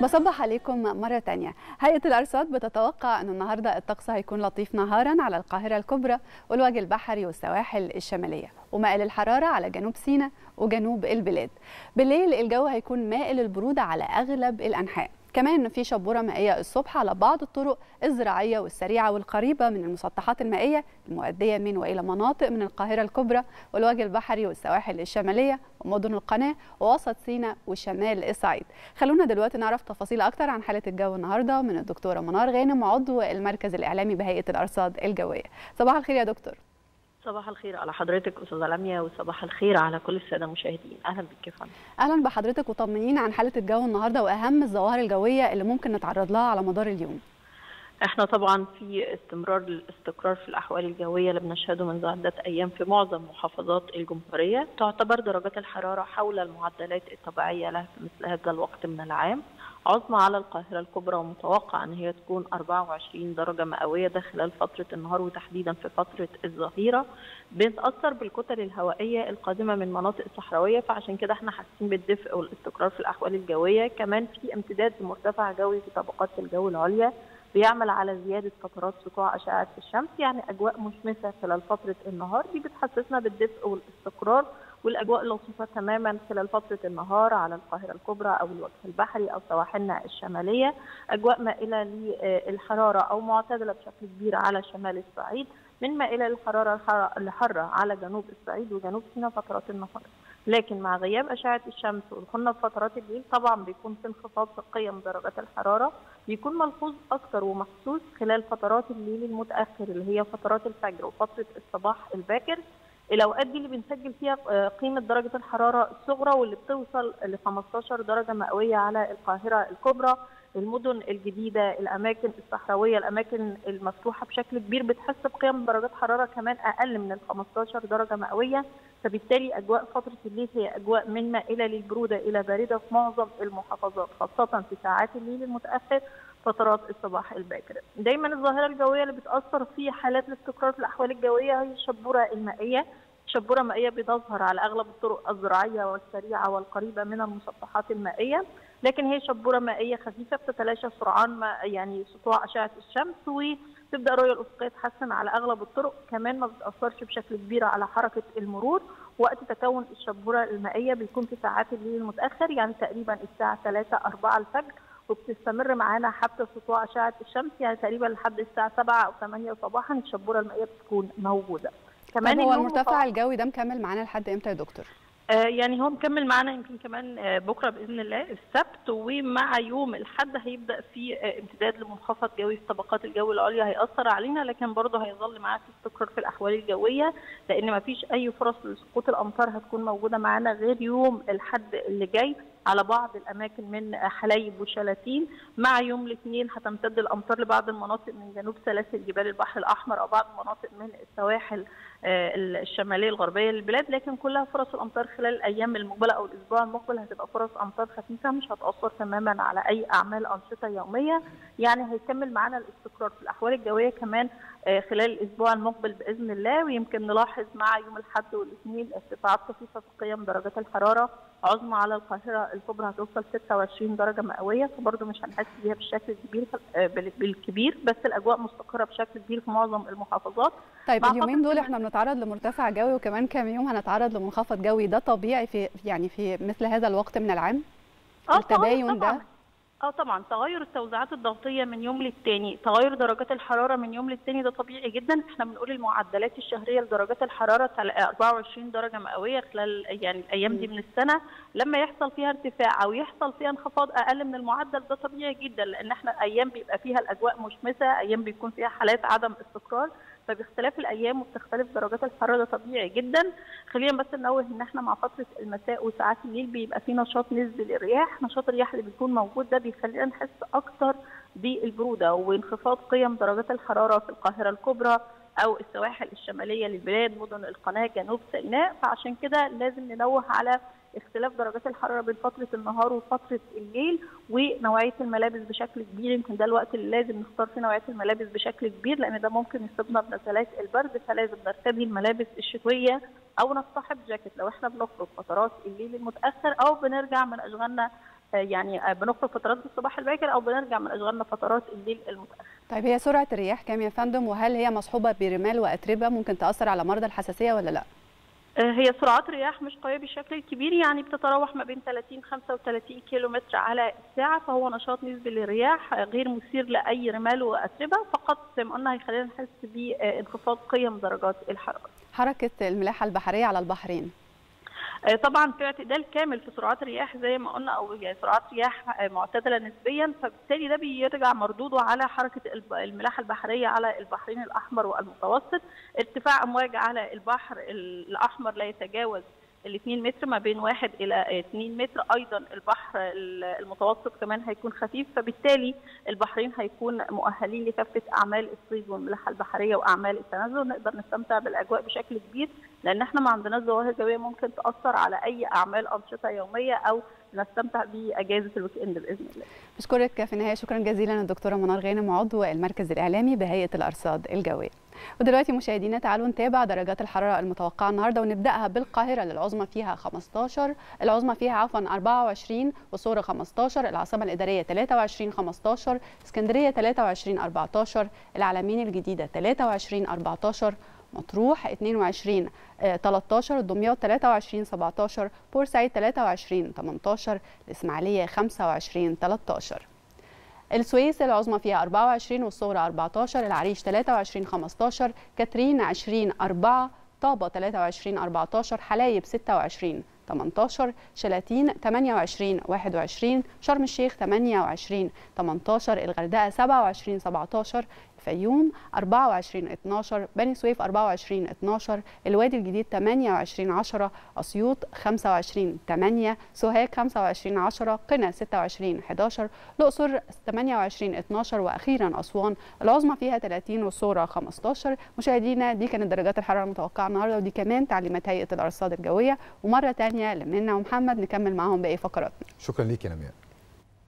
بصبح عليكم مرة تانية. هيئة الارصاد بتتوقع انه النهارده الطقس هيكون لطيف نهارا على القاهرة الكبرى والوجه البحري والسواحل الشمالية، ومائل الحرارة على جنوب سيناء وجنوب البلاد. بالليل الجو هيكون مائل البرودة على اغلب الانحاء، كمان في شبورة مائية الصبح على بعض الطرق الزراعية والسريعة والقريبة من المسطحات المائية المؤدية من وإلى مناطق من القاهرة الكبرى والوجه البحري والسواحل الشمالية ومدن القناة ووسط سيناء وشمال الصعيد. خلونا دلوقتي نعرف تفاصيل أكتر عن حالة الجو النهاردة من الدكتورة منار غانم، عضو المركز الإعلامي بهيئة الأرصاد الجوية. صباح الخير يا دكتور. صباح الخير على حضرتك أستاذة لميا، وصباح الخير على كل السادة المشاهدين. أهلا بك يا فندم. أهلا بحضرتك، وطمنينا عن حالة الجو النهارده وأهم الظواهر الجوية اللي ممكن نتعرض لها على مدار اليوم. احنا طبعا في الاستقرار في الأحوال الجوية اللي بنشهده منذ عدة أيام في معظم محافظات الجمهورية. تعتبر درجات الحرارة حول المعدلات الطبيعية لها في مثل هذا الوقت من العام. عظمى على القاهرة الكبرى، ومتوقع ان هي تكون 24 درجة مئوية ده خلال فترة النهار وتحديدا في فترة الظهيرة. بنتأثر بالكتل الهوائية القادمة من مناطق صحراوية، فعشان كده احنا حاسين بالدفء والاستقرار في الأحوال الجوية. كمان في امتداد مرتفع جوي في طبقات الجو العليا بيعمل على زيادة فترات سطوع أشعة الشمس، يعني أجواء مشمسة خلال فترة النهار دي بتحسسنا بالدفء والاستقرار، والأجواء لطيفة تماما خلال فترة النهار على القاهرة الكبرى أو الوجه البحري أو سواحلنا الشمالية. أجواء مائلة للحرارة أو معتدلة بشكل كبير على شمال الصعيد، من مائلة للحرارة الحارة على جنوب الصعيد وجنوب سيناء فترات النهار. لكن مع غياب أشعة الشمس والقمة في فترات الليل طبعا بيكون في انخفاض في قيم درجات الحرارة، بيكون ملحوظ أكتر ومحسوس خلال فترات الليل المتأخر اللي هي فترات الفجر وفترة الصباح الباكر. الأوقات دي اللي بنسجل فيها قيمة درجة الحرارة الصغرى واللي بتوصل ل 15 درجة مئوية على القاهرة الكبرى. المدن الجديدة، الأماكن الصحراوية، الأماكن المفتوحة بشكل كبير بتحس بقيم درجات حرارة كمان أقل من ال 15 درجة مئوية، فبالتالي أجواء فترة الليل هي أجواء من مائلة للبرودة إلى باردة في معظم المحافظات، خاصة في ساعات الليل المتأخر فترات الصباح الباكر. دايما الظاهرة الجوية اللي بتأثر في حالات الاستقرار في الأحوال الجوية هي الشبورة المائية. شبورة مائية بتظهر على أغلب الطرق الزراعية والسريعة والقريبة من المسطحات المائية، لكن هي شبورة مائية خفيفة بتتلاشى سرعان ما يعني سطوع أشعة الشمس، وتبدأ الرؤية الأفقية تحسن على أغلب الطرق. كمان ما بتأثرش بشكل كبير على حركة المرور. وقت تكون الشبورة المائية بيكون في ساعات الليل المتأخر، يعني تقريبا الساعة 3-4 الفجر، وبتستمر معانا حتى سطوع أشعة الشمس يعني تقريبا لحد الساعة 7 أو 8 صباحا الشبورة المائية بتكون موجودة. كمان هو المرتفع الجوي ده مكمل معانا لحد امتى يا دكتور؟ يعني هو مكمل معانا يمكن كمان بكره باذن الله السبت، ومع يوم الاحد هيبدا في امتداد لمنخفض جوي في طبقات الجو العليا هياثر علينا، لكن برضه هيظل معانا استقرار في الاحوال الجويه، لان ما فيش اي فرص لسقوط الامطار هتكون موجوده معانا غير يوم الاحد اللي جاي على بعض الاماكن من حلايب وشلاتين. مع يوم الاثنين هتمتد الامطار لبعض المناطق من جنوب سلاسل جبال البحر الاحمر او بعض المناطق من السواحل الشماليه الغربيه للبلاد، لكن كلها فرص الامطار خلال الايام المقبله او الاسبوع المقبل هتبقى فرص امطار خفيفه مش هتاثر تماما على اي اعمال انشطه يوميه. يعني هيكمل معانا الاستقرار في الاحوال الجويه كمان خلال الاسبوع المقبل باذن الله، ويمكن نلاحظ مع يوم الاحد والاثنين ارتفاعات خفيفه في قيم درجات الحراره. عظمى على القاهره الكبرى هتوصل 26 درجة مئوية، فبرضه مش هنحس بيها بالشكل الكبير بس الأجواء مستقرة بشكل كبير في معظم المحافظات. طيب اليومين دول احنا بنتعرض لمرتفع جوي، وكمان كام يوم هنتعرض لمنخفض جوي، ده طبيعي في مثل هذا الوقت من العام؟ التباين ده طبعا تغير التوزيعات الضغطيه من يوم للتاني، تغير درجات الحراره من يوم للتاني ده طبيعي جدا. احنا بنقول المعدلات الشهريه لدرجات الحراره 24 درجه مئويه خلال يعني الايام دي من السنه، لما يحصل فيها ارتفاع او يحصل فيها انخفاض اقل من المعدل ده طبيعي جدا، لان احنا ايام بيبقى فيها الاجواء مشمسه، ايام بيكون فيها حالات عدم استقرار، فباختلاف الايام وبتختلف درجات الحراره ده طبيعي جدا. خلينا بس ننوه ان احنا مع فتره المساء وساعات الليل بيبقى في نشاط نسبي للرياح، نشاط الرياح اللي بيكون موجود ده بيخلينا نحس اكتر بالبروده وانخفاض قيم درجات الحراره في القاهره الكبرى او السواحل الشماليه للبلاد، مدن القناه، جنوب سيناء. فعشان كده لازم ننوه على اختلاف درجات الحراره بين فتره النهار وفتره الليل، ونوعيه الملابس بشكل كبير. يمكن ده الوقت اللي لازم نختار فيه نوعيه الملابس بشكل كبير، لان ده ممكن يصيبنا بنزلات البرد، فلازم نرتدي الملابس الشتويه او نصطحب جاكيت لو احنا بنخرج فترات الليل المتاخر او بنرجع من اشغالنا يعني بنخرج فترات الصباح الباكر او بنرجع من اشغالنا فترات الليل المتاخر. طيب هي سرعه الرياح كام يا فندم؟ وهل هي مصحوبه برمال واتربه ممكن تاثر على مرضى الحساسيه ولا لا؟ هي سرعات رياح مش قويه بالشكل الكبير، يعني بتتراوح ما بين 30 35 كيلومتر على الساعه، فهو نشاط نسبي للرياح غير مثير لاي رمال واتربه، فقط زي ما قلنا هيخلينا نحس بانخفاض قيم درجات الحراره. حركه الملاحه البحريه على البحرين طبعا في اعتدال كامل في سرعات الرياح زي ما قلنا، او يعني سرعات رياح معتدله نسبيا، فبالتالي ده بيرجع مردوده على حركه الملاحه البحريه على البحرين الاحمر والمتوسط. ارتفاع امواج على البحر الاحمر لا يتجاوز ال 2 متر، ما بين 1 الى 2 متر، ايضا البحر المتوسط كمان هيكون خفيف، فبالتالي البحرين هيكون مؤهلين لكافه اعمال الصيد والملاحه البحريه واعمال التنزل، نقدر نستمتع بالاجواء بشكل كبير، لان احنا ما عندناش ظواهر جويه ممكن تاثر على اي اعمال انشطه يوميه او نستمتع باجازه الويك اند باذن الله. بشكرك في النهايه شكرا جزيلا الدكتوره منار غانم، عضو المركز الاعلامي بهيئه الارصاد الجويه. ودلوقتي مشاهدينا تعالوا نتابع درجات الحرارة المتوقعة النهاردة، ونبدأها بالقاهرة العظمى فيها 24 والصورة 15، العاصمة الإدارية 23 15، اسكندرية 23 14، العلمين الجديدة 23 14، مطروح 22 13، دمياط 23 17، بورسعيد 23 18، الإسماعيلية 25 13. السويس العظمى فيها 24 والصغرى 14، العريش 23 15، كاترين 20 4، طابة 23 14، حلايب 26 18، شلاتين 28 21، شرم الشيخ 28 18، الغردقة 27 17، الفيوم 24 12، بني سويف 24 12، الوادي الجديد 28 10، اسيوط 25 8، سوهاج 25 10، قنا 26 11، الاقصر 28 12، واخيرا اسوان العظمى فيها 30 والصغرى 15. مشاهدينا دي كانت درجات الحراره المتوقعه النهارده، ودي كمان تعليمات هيئه الارصاد الجويه. ومره ثانيه لمنى ومحمد نكمل معاهم باقي فقراتنا. شكرا ليك يا نمياء.